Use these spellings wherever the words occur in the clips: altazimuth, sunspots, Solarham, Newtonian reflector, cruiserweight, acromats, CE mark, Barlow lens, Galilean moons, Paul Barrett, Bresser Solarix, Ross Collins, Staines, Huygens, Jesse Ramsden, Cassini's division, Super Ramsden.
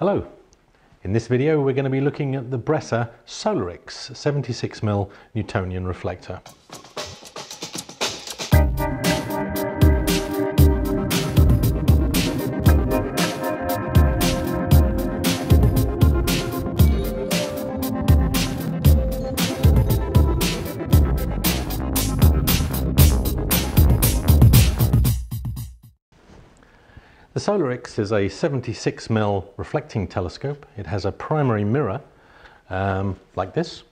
Hello. In this video we're going to be looking at the Bresser Solarix 76mm Newtonian reflector. The Solarix is a 76mm reflecting telescope. It has a primary mirror like this,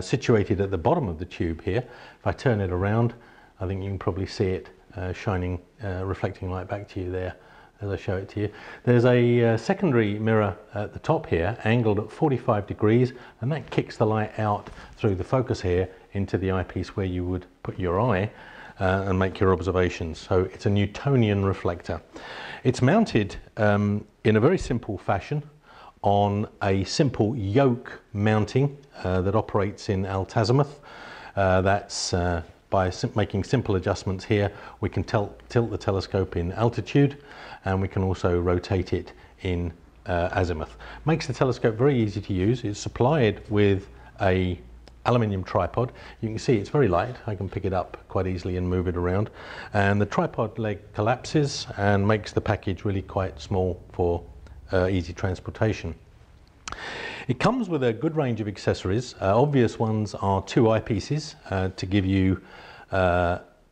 situated at the bottom of the tube here. If I turn it around, I think you can probably see it shining, reflecting light back to you there as I show it to you. There's a secondary mirror at the top here, angled at 45 degrees, and that kicks the light out through the focus here into the eyepiece where you would put your eye and make your observations. So it's a Newtonian reflector. It's mounted in a very simple fashion on a simple yoke mounting that operates in altazimuth. By making simple adjustments here, we can tilt the telescope in altitude, and we can also rotate it in azimuth. Makes the telescope very easy to use. It's supplied with a aluminium tripod. You can see it's very light. I can pick it up quite easily and move it around, and the tripod leg collapses and makes the package really quite small for easy transportation. It comes with a good range of accessories. Obvious ones are two eyepieces to give you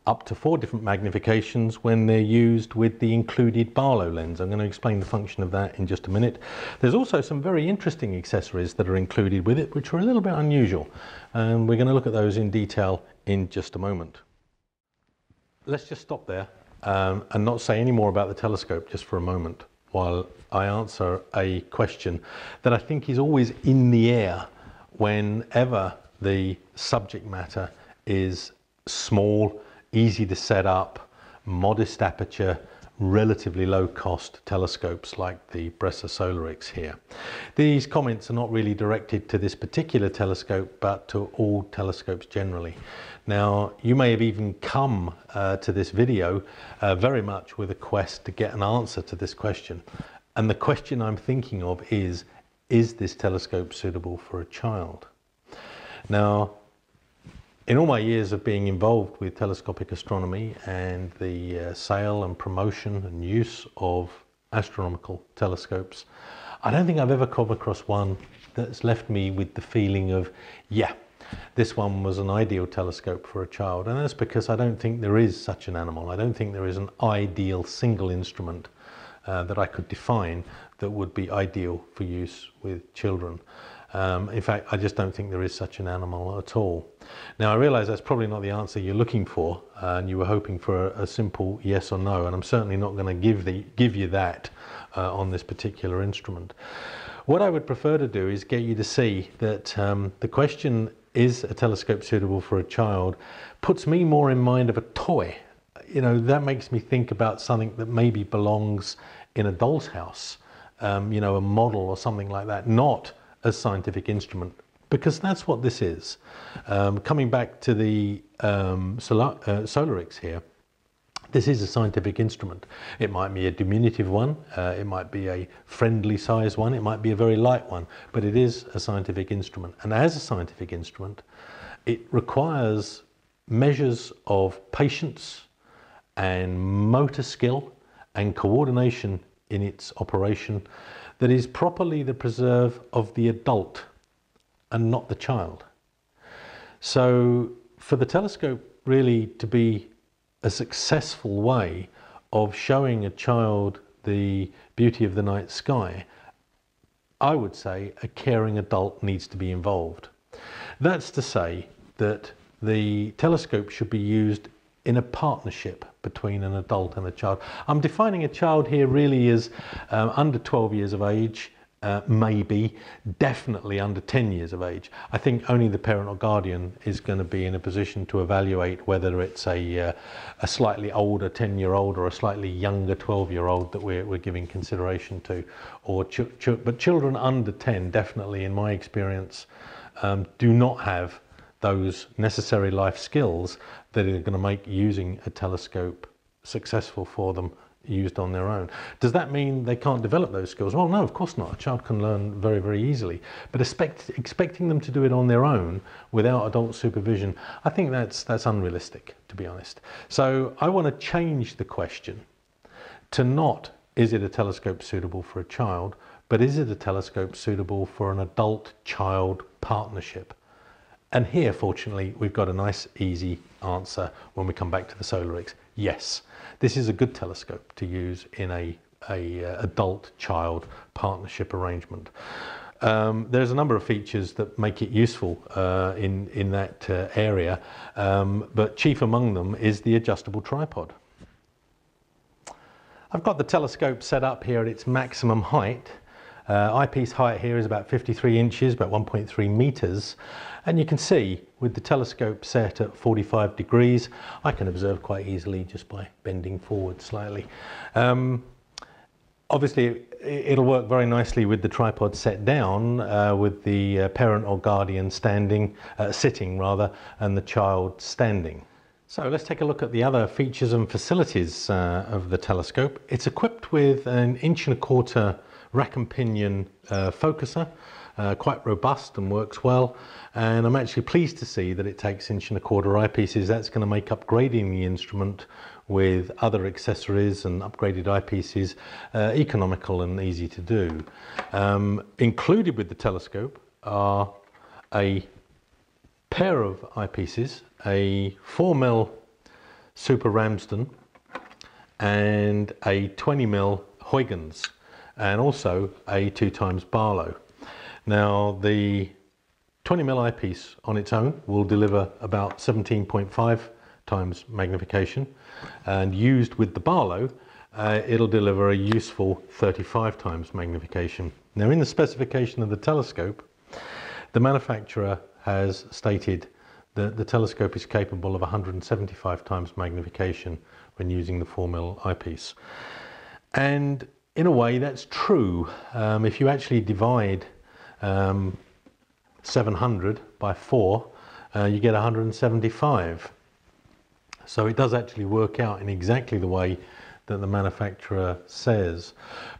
up to 4 different magnifications when they're used with the included Barlow lens. I'm going to explain the function of that in just a minute. There's also some very interesting accessories that are included with it, which are a little bit unusual, and we're going to look at those in detail in just a moment. Let's just stop there and not say any more about the telescope just for a moment while I answer a question that I think is always in the air whenever the subject matter is small, easy to set up, modest aperture, relatively low cost telescopes like the Bresser Solarix here. These comments are not really directed to this particular telescope, but to all telescopes generally. Now, you may have even come to this video very much with a quest to get an answer to this question. And the question I'm thinking of is this telescope suitable for a child? Now, in all my years of being involved with telescopic astronomy and the sale and promotion and use of astronomical telescopes, I don't think I've ever come across one that's left me with the feeling of, yeah, this one was an ideal telescope for a child. And that's because I don't think there is such an animal. I don't think there is an ideal single instrument that I could define that would be ideal for use with children. In fact, I just don't think there is such an animal at all. Now, I realize that's probably not the answer you're looking for, and you were hoping for a simple yes or no, and I'm certainly not going to give you that on this particular instrument. What I would prefer to do is get you to see that the question, is a telescope suitable for a child, puts me more in mind of a toy. You know, that makes me think about something that maybe belongs in a doll's house, you know, a model or something like that, not a scientific instrument, because that's what this is. Coming back to the Solarix here, this is a scientific instrument. It might be a diminutive one, it might be a friendly size one, it might be a very light one, but it is a scientific instrument. And as a scientific instrument, it requires measures of patience and motor skill and coordination in its operation that is properly the preserve of the adult and not the child. So for the telescope really to be a successful way of showing a child the beauty of the night sky, I would say a caring adult needs to be involved. That's to say that the telescope should be used in a partnership between an adult and a child. I'm defining a child here really as under 12 years of age, maybe, definitely under 10 years of age. I think only the parent or guardian is going to be in a position to evaluate whether it's a slightly older 10-year-old or a slightly younger 12-year-old that we're giving consideration to. Or but children under 10, definitely in my experience, do not have those necessary life skills that are going to make using a telescope successful for them used on their own. Does that mean they can't develop those skills? Well, no, of course not. A child can learn very, very easily. But expecting them to do it on their own without adult supervision, I think that's unrealistic, to be honest. So I want to change the question to not, is it a telescope suitable for a child, but is it a telescope suitable for an adult-child partnership? And here, fortunately, we've got a nice, easy answer when we come back to the Solarix. Yes, this is a good telescope to use in a adult-child partnership arrangement. There's a number of features that make it useful in that area, but chief among them is the adjustable tripod. I've got the telescope set up here at its maximum height. Eyepiece height here is about 53 inches, about 1.3 meters. And you can see with the telescope set at 45 degrees, I can observe quite easily just by bending forward slightly. Obviously, it'll work very nicely with the tripod set down, with the parent or guardian standing, sitting rather, and the child standing. So let's take a look at the other features and facilities of the telescope. It's equipped with an 1¼ inch rack and pinion focuser, quite robust and works well. And I'm actually pleased to see that it takes 1¼ inch eyepieces. That's going to make upgrading the instrument with other accessories and upgraded eyepieces economical and easy to do. Included with the telescope are a pair of eyepieces, a 4mm Super Ramsden and a 20mm Huygens, and also a 2x Barlow. Now the 20mm eyepiece on its own will deliver about 17.5 times magnification, and used with the Barlow it'll deliver a useful 35 times magnification. Now in the specification of the telescope, the manufacturer has stated that the telescope is capable of 175 times magnification when using the 4mm eyepiece. And in a way, that's true. If you actually divide 700 by 4, you get 175. So it does actually work out in exactly the way that the manufacturer says.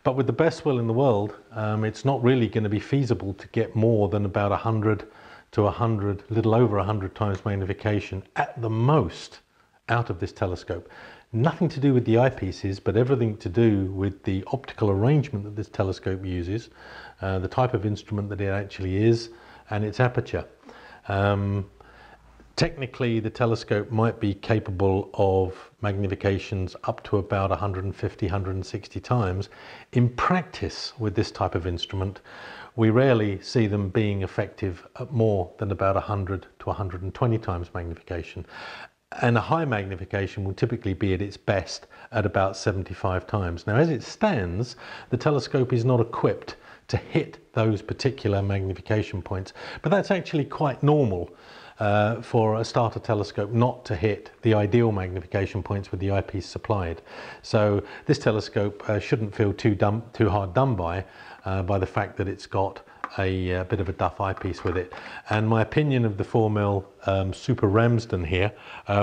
But with the best will in the world, it's not really going to be feasible to get more than about 100 to 100, a little over 100 times magnification at the most out of this telescope. Nothing to do with the eyepieces, but everything to do with the optical arrangement that this telescope uses, the type of instrument that it actually is, and its aperture. Technically, the telescope might be capable of magnifications up to about 150, 160 times. In practice, with this type of instrument, we rarely see them being effective at more than about 100 to 120 times magnification. And a high magnification will typically be at its best at about 75 times. Now, as it stands, the telescope is not equipped to hit those particular magnification points, but that's actually quite normal for a starter telescope not to hit the ideal magnification points with the eyepiece supplied. So this telescope shouldn't feel too hard done by the fact that it's got a bit of a duff eyepiece with it. And my opinion of the 4mm Super Ramsden here,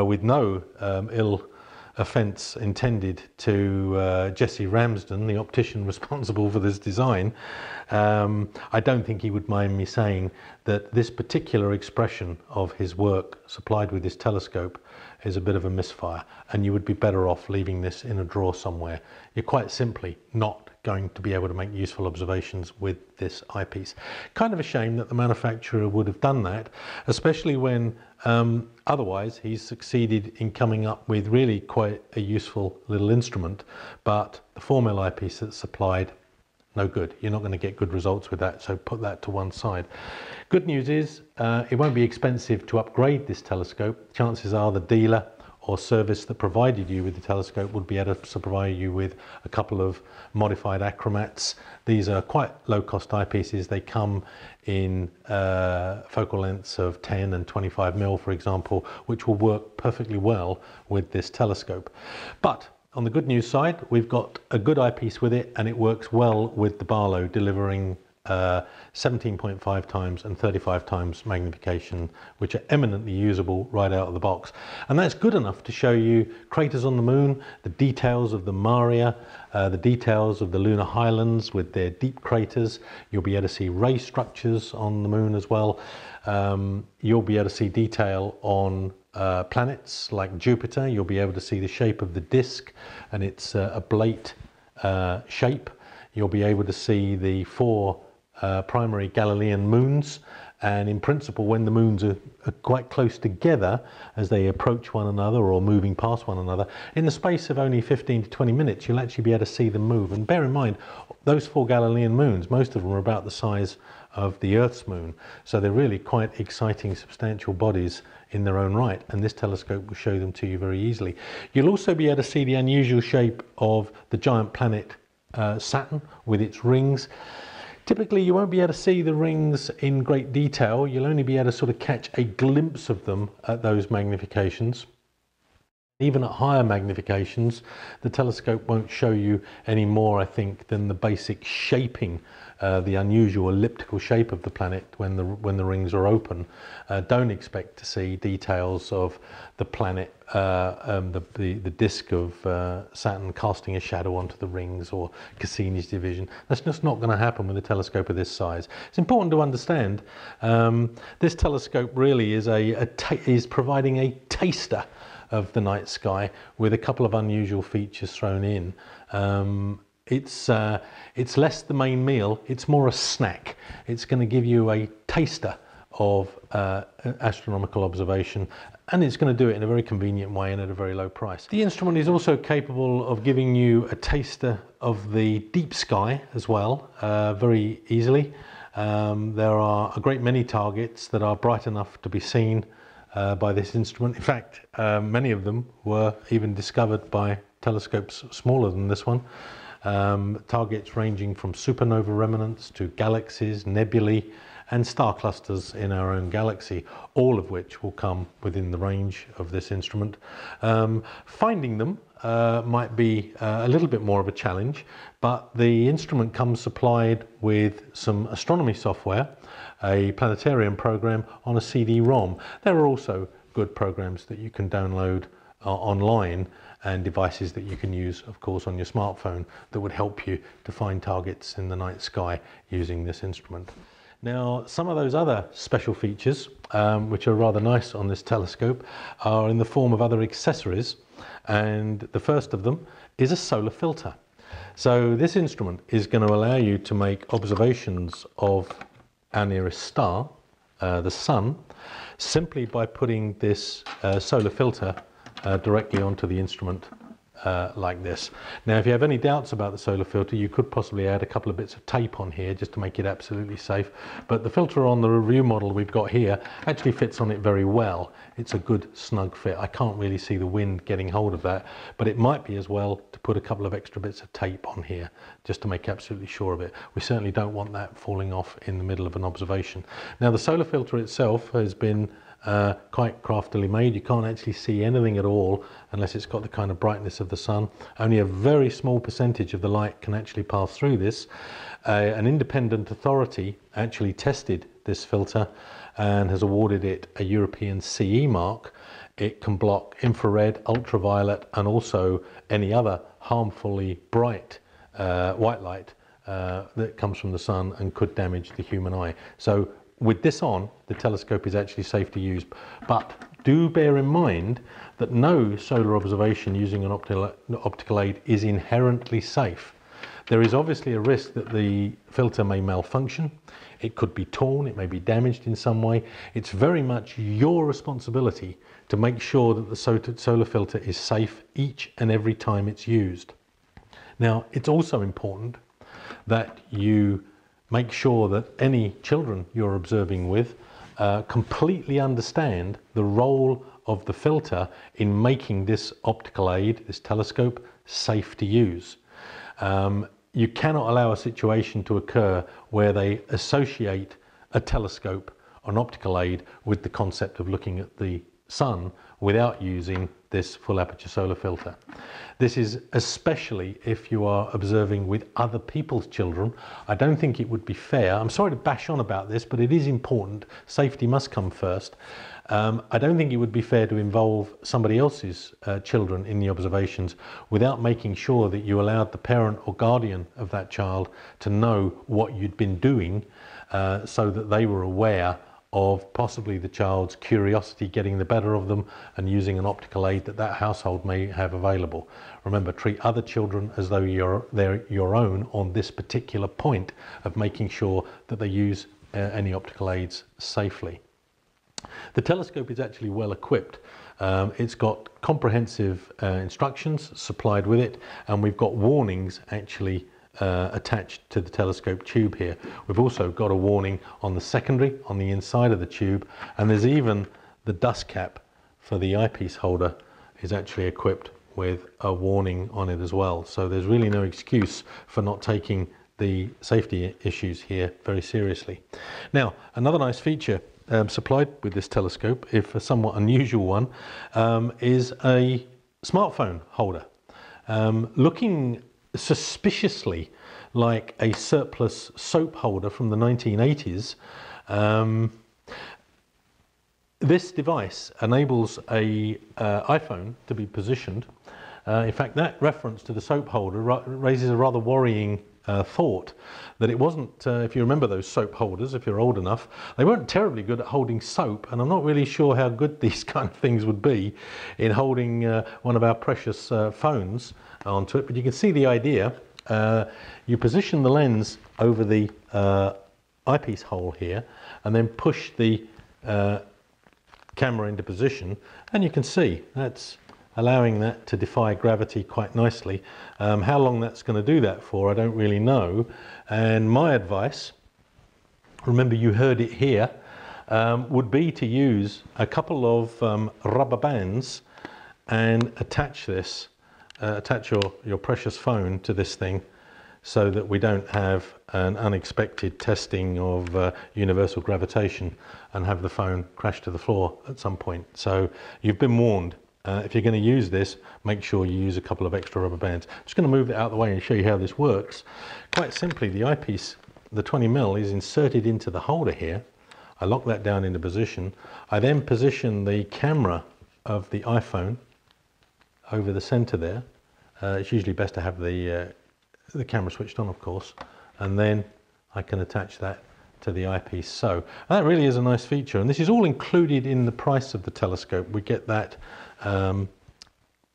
with no ill offence intended to Jesse Ramsden, the optician responsible for this design, I don't think he would mind me saying that this particular expression of his work supplied with this telescope is a bit of a misfire, and you would be better off leaving this in a drawer somewhere. You're quite simply not going to be able to make useful observations with this eyepiece. Kind of a shame that the manufacturer would have done that, especially when otherwise he's succeeded in coming up with really quite a useful little instrument, but the 4mm eyepiece that's supplied, no good. You're not going to get good results with that, so put that to one side. Good news is it won't be expensive to upgrade this telescope. Chances are the dealer or service that provided you with the telescope would be able to supply you with a couple of modified acromats. These are quite low-cost eyepieces. They come in focal lengths of 10 and 25mm, for example, which will work perfectly well with this telescope. But on the good news side, we've got a good eyepiece with it, and it works well with the Barlow, delivering 17.5 times and 35 times magnification, which are eminently usable right out of the box. And that's good enough to show you craters on the moon, the details of the maria, the details of the lunar highlands with their deep craters. You'll be able to see ray structures on the moon as well. You'll be able to see detail on planets like Jupiter. You'll be able to see the shape of the disk and its oblate shape. You'll be able to see the four primary Galilean moons, and in principle when the moons are quite close together, as they approach one another or moving past one another, in the space of only 15 to 20 minutes you'll actually be able to see them move. And bear in mind, those four Galilean moons, most of them are about the size of the Earth's moon, so they're really quite exciting, substantial bodies in their own right, and this telescope will show them to you very easily. You'll also be able to see the unusual shape of the giant planet Saturn with its rings. Typically you won't be able to see the rings in great detail, you'll only be able to sort of catch a glimpse of them at those magnifications. Even at higher magnifications the telescope won't show you any more, I think, than the basic shaping, the unusual elliptical shape of the planet when the rings are open. Don't expect to see details of the planet, the disk of Saturn casting a shadow onto the rings, or Cassini's division. That's just not going to happen with a telescope of this size. It's important to understand this telescope really is providing a taster of the night sky with a couple of unusual features thrown in. It's less the main meal, it's more a snack. It's going to give you a taster of astronomical observation, and it's going to do it in a very convenient way and at a very low price. The instrument is also capable of giving you a taster of the deep sky as well, very easily. There are a great many targets that are bright enough to be seen by this instrument. In fact, many of them were even discovered by telescopes smaller than this one. Targets ranging from supernova remnants to galaxies, nebulae and star clusters in our own galaxy, all of which will come within the range of this instrument. Finding them might be a little bit more of a challenge, but the instrument comes supplied with some astronomy software, a planetarium program on a CD-ROM. There are also good programs that you can download online, and devices that you can use, of course, on your smartphone that would help you to find targets in the night sky using this instrument. Now, some of those other special features, which are rather nice on this telescope, are in the form of other accessories, and the first of them is a solar filter. So this instrument is going to allow you to make observations of our nearest star, the Sun, simply by putting this solar filter directly onto the instrument like this. Now, if you have any doubts about the solar filter, you could possibly add a couple of bits of tape on here just to make it absolutely safe, but the filter on the review model we've got here actually fits on it very well. It's a good snug fit. I can't really see the wind getting hold of that, but it might be as well to put a couple of extra bits of tape on here just to make absolutely sure of it. We certainly don't want that falling off in the middle of an observation. Now, the solar filter itself has been quite craftily made. You can't actually see anything at all unless it's got the kind of brightness of the Sun. Only a very small percentage of the light can actually pass through this. An independent authority actually tested this filter and has awarded it a European CE mark. It can block infrared, ultraviolet and also any other harmfully bright white light that comes from the Sun and could damage the human eye. So with this on, the telescope is actually safe to use, but do bear in mind that no solar observation using an optical aid is inherently safe. There is obviously a risk that the filter may malfunction. It could be torn, it may be damaged in some way. It's very much your responsibility to make sure that the solar filter is safe each and every time it's used. Now, it's also important that you make sure that any children you're observing with completely understand the role of the filter in making this optical aid, this telescope, safe to use. You cannot allow a situation to occur where they associate a telescope, an optical aid, with the concept of looking at the Sun without using this full aperture solar filter. This is especially if you are observing with other people's children. I don't think it would be fair. I'm sorry to bash on about this, but it is important. Safety must come first. I don't think it would be fair to involve somebody else's children in the observations without making sure that you allowed the parent or guardian of that child to know what you'd been doing, so that they were aware of possibly the child's curiosity getting the better of them and using an optical aid that that household may have available. Remember, treat other children as though they're your own on this particular point of making sure that they use any optical aids safely. The telescope is actually well equipped. It's got comprehensive instructions supplied with it, and we've got warnings actually attached to the telescope tube here. We've also got a warning on the secondary, on the inside of the tube, and there's even the dust cap for the eyepiece holder is actually equipped with a warning on it as well. So there's really no excuse for not taking the safety issues here very seriously. Now, another nice feature supplied with this telescope, if a somewhat unusual one, is a smartphone holder. Looking suspiciously like a surplus soap holder from the 1980s, this device enables a iPhone to be positioned. In fact, that reference to the soap holder raises a rather worrying thought that it wasn't, if you remember those soap holders, if you're old enough, they weren't terribly good at holding soap, and I'm not really sure how good these kind of things would be in holding one of our precious phones onto it. But you can see the idea. You position the lens over the eyepiece hole here and then push the camera into position, and you can see that's allowing that to defy gravity quite nicely. How long that's going to do that for, I don't really know. And my advice, remember you heard it here, would be to use a couple of rubber bands and attach this, attach your precious phone to this thing, so that we don't have an unexpected testing of universal gravitation and have the phone crash to the floor at some point. So you've been warned. If you're going to use this, make sure you use a couple of extra rubber bands. I'm just going to move it out of the way and show you how this works. Quite simply, the eyepiece, the 20mm, is inserted into the holder here. I lock that down into position. I then position the camera of the iPhone over the center there. It's usually best to have the camera switched on, of course, and then I can attach that to the eyepiece. So that really is a nice feature, and this is all included in the price of the telescope. We get that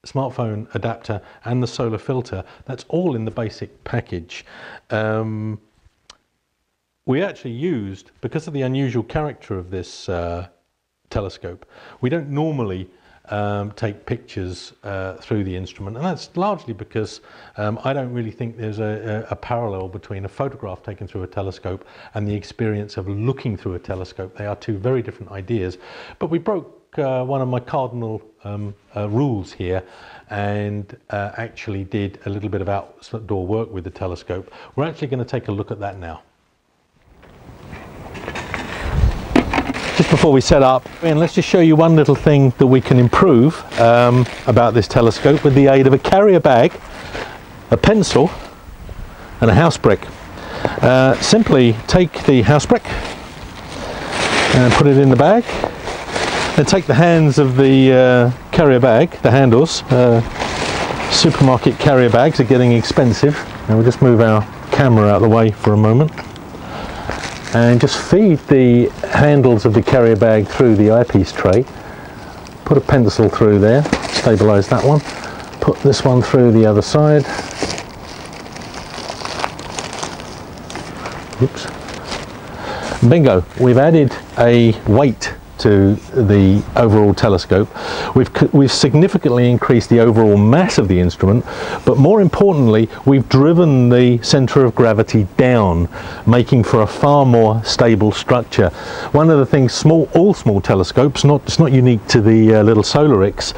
smartphone adapter and the solar filter. That's all in the basic package. We actually used, because of the unusual character of this telescope, we don't normally take pictures through the instrument, and that's largely because I don't really think there's a parallel between a photograph taken through a telescope and the experience of looking through a telescope. They are two very different ideas, but we broke one of my cardinal rules here and actually did a little bit of outdoor work with the telescope. We're actually going to take a look at that now. Just before we set up, and let's just show you one little thing that we can improve about this telescope with the aid of a carrier bag, a pencil and a house brick. Simply take the house brick and put it in the bag. Then take the hands of the carrier bag, the handles. Supermarket carrier bags are getting expensive. And we'll just move our camera out of the way for a moment. And just feed the handles of the carrier bag through the eyepiece tray. Put a pencil through there, stabilise that one. Put this one through the other side. Oops. Bingo, we've added a weight to the overall telescope. We've significantly increased the overall mass of the instrument, but more importantly, we've driven the center of gravity down, making for a far more stable structure. One of the things all small telescopes, it's not unique to the little Solarix,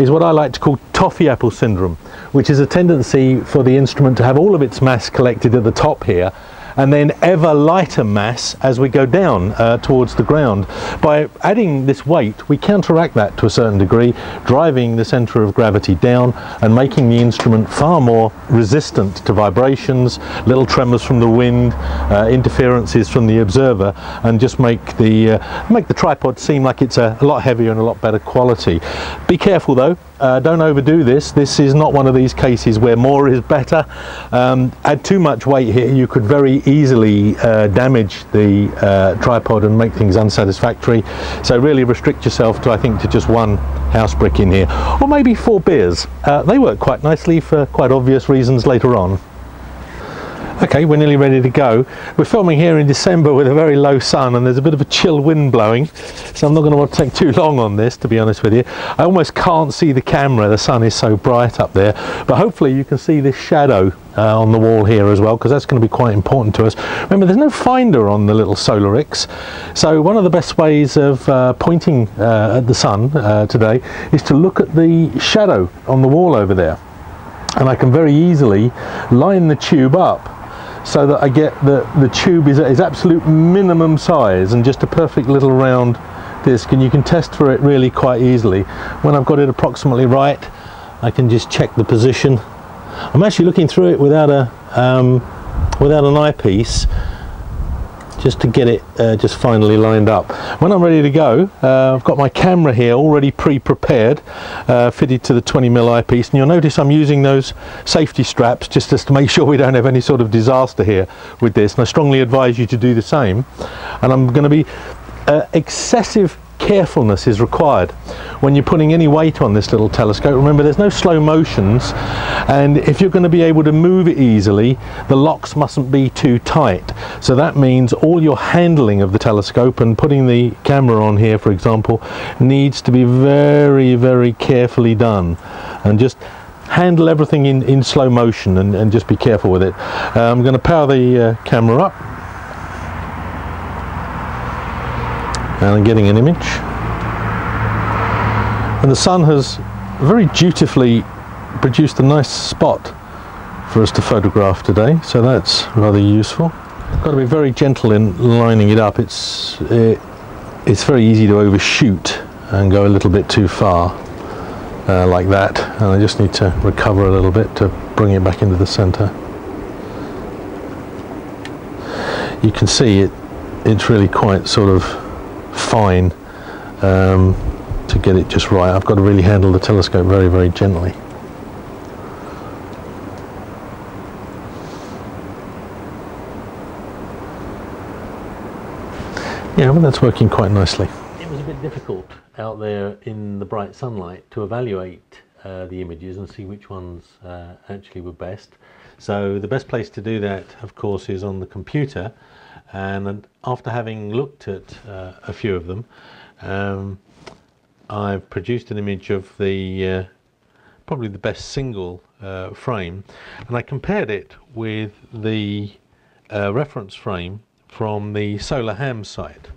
is what I like to call toffee apple syndrome, which is a tendency for the instrument to have all of its mass collected at the top here and then ever lighter mass as we go down towards the ground. By adding this weight, we counteract that to a certain degree, driving the centre of gravity down and making the instrument far more resistant to vibrations, little tremors from the wind, interferences from the observer, and just make the tripod seem like it's a lot heavier and a lot better quality. Be careful though, don't overdo this. This is not one of these cases where more is better. Add too much weight here, you could very easily damage the tripod and make things unsatisfactory. So really restrict yourself to, I think, to just one house brick in here, or maybe four beers. They work quite nicely for quite obvious reasons later on. Okay, we're nearly ready to go. We're filming here in December with a very low sun, and there's a bit of a chill wind blowing, so I'm not going to want to take too long on this, to be honest with you. I almost can't see the camera, the sun is so bright up there, but hopefully you can see this shadow on the wall here as well, because that's going to be quite important to us. Remember, there's no finder on the little Solarix, so one of the best ways of pointing at the sun today is to look at the shadow on the wall over there, and I can very easily line the tube up so that I get the tube is absolute minimum size and just a perfect little round disc, and you can test for it really quite easily. When I've got it approximately right, I can just check the position. I'm actually looking through it without a without an eyepiece, just to get it just finally lined up. When I'm ready to go, I've got my camera here already pre-prepared, fitted to the 20mm eyepiece, and you'll notice I'm using those safety straps just to make sure we don't have any sort of disaster here with this, and I strongly advise you to do the same. And I'm going to be excessive carefulness is required when you're putting any weight on this little telescope. Remember, there's no slow motions, and if you're going to be able to move it easily, the locks mustn't be too tight. So that means all your handling of the telescope and putting the camera on here, for example, needs to be very, very carefully done, and just handle everything in slow motion and just be careful with it. I'm going to power the camera up. And I'm getting an image, and the sun has very dutifully produced a nice spot for us to photograph today, so that's rather useful. Got to be very gentle in lining it up. It's very easy to overshoot and go a little bit too far like that, and I just need to recover a little bit to bring it back into the center. You can see it's really quite sort of fine to get it just right. I've got to really handle the telescope very, very gently. Yeah, well, that's working quite nicely. It was a bit difficult out there in the bright sunlight to evaluate the images and see which ones actually were best. So the best place to do that, of course, is on the computer. And after having looked at a few of them, I've produced an image of the probably the best single frame, and I compared it with the reference frame from the Solarham site,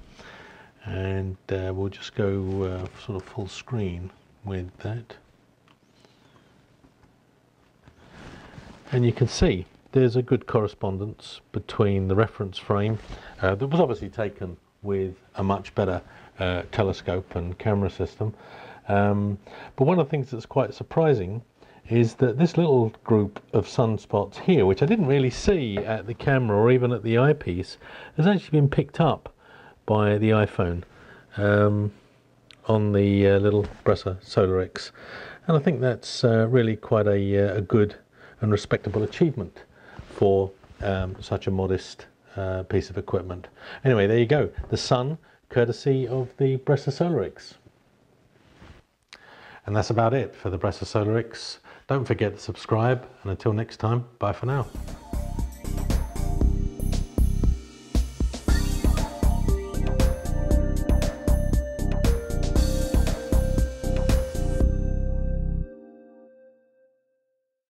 and we'll just go sort of full screen with that, and you can see there's a good correspondence between the reference frame that was obviously taken with a much better telescope and camera system, but one of the things that's quite surprising is that this little group of sunspots here, which I didn't really see at the camera or even at the eyepiece, has actually been picked up by the iPhone on the little Bresser Solarix, and I think that's really quite a good and respectable achievement for such a modest piece of equipment. Anyway, there you go. The sun, courtesy of the Bresser Solarix. And that's about it for the Bresser Solarix. Don't forget to subscribe, and until next time, bye for now.